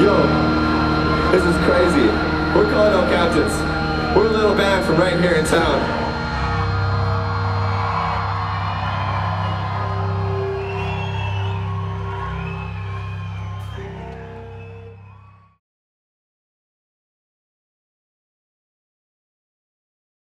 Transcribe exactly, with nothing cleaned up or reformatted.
Yo, this is crazy. We're Calling All Captains. We're a little band from right here in town.